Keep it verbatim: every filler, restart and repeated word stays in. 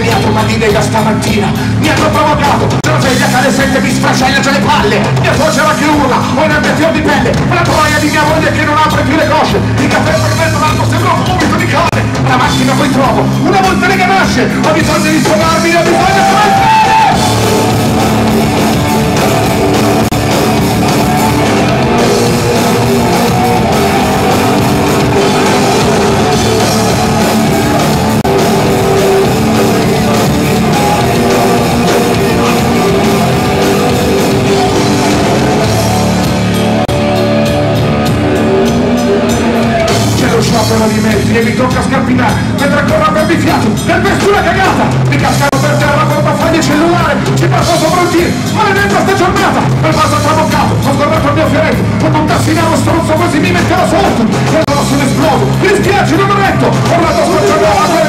premiato ma ti nega stamattina. Mi hanno provocato, tragedia che alle sette mi sfracella già le palle. Mia voce era che urla, ho un ambientio di pelle, una troia di mia moglie che non apre più le cosce. Il caffè per me l'altro sembra un vomito di cane. La macchina poi trovo, una volta ne nasce, ho bisogno di sfogarmi, ho bisogno di sfogarmi. E mi tocca scarpinare, mentre ancora avermi fiato, per nessuna cagata, mi cascavo per terra con baffaglia e cellulare, ci passo sopra un giro, maledetta sta giornata, per passo traboccato, ho scordato il mio fioretto, con un tassinavo stronzo così mi metterò sotto, e allora sono esploso, mi spiace, non ho retto, ho la tua scorciata.